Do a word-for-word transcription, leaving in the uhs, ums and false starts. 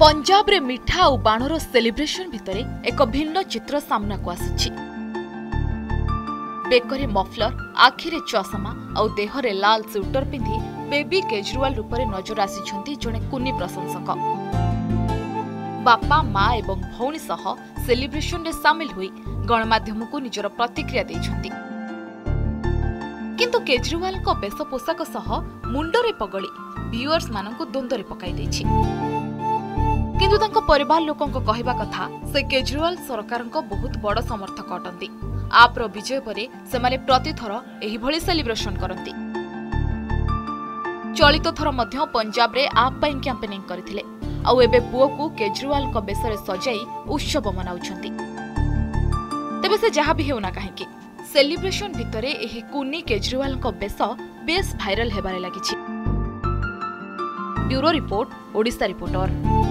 पंजाब रे मिठा और बाणर सेलिब्रेशन भितरे एक भिन्न चित्र सामना को आसुछि। बेकरे मफलर, आखिरे चशमा और देहरे लाल स्वेटर पिंधि बेबी केजरीवाल रूपरे नजर आसिछंती जणे कुनी प्रशंसक। बापा माँ एवं भौणी सह सेलिब्रेशन रे सामिल हुई गणमाध्यम को निजर प्रतिक्रिया देछंती। किंतु केजरीवाल को बेश पोशाक सह मुंडरे पगड़ी व्यूअर्स माननकु द्वंद्वरे पकाई देछि। किंतु तांको परिवार लोकंको कहिबा कथा से केजरीवाल सरकारंको बहुत बड़ समर्थक अटंती। आप रो विजय परे सेमाने प्रतिथर एही भली सेलिब्रेशन करंती। चलित थर मध्य पंजाब रे आप पाइन कैंपेनिंग करथिले आउ एबे पुओ को केजरीवाल को बेसरे सजाई उत्सव मनाउछंती। तबे से जहा भी हेउना काहेकि सेलिब्रेशन भितरे एही कुनी केजरीवाल को बेस बेस वायरल हेबारे लागिछि। Bureau report, Odisha reporter.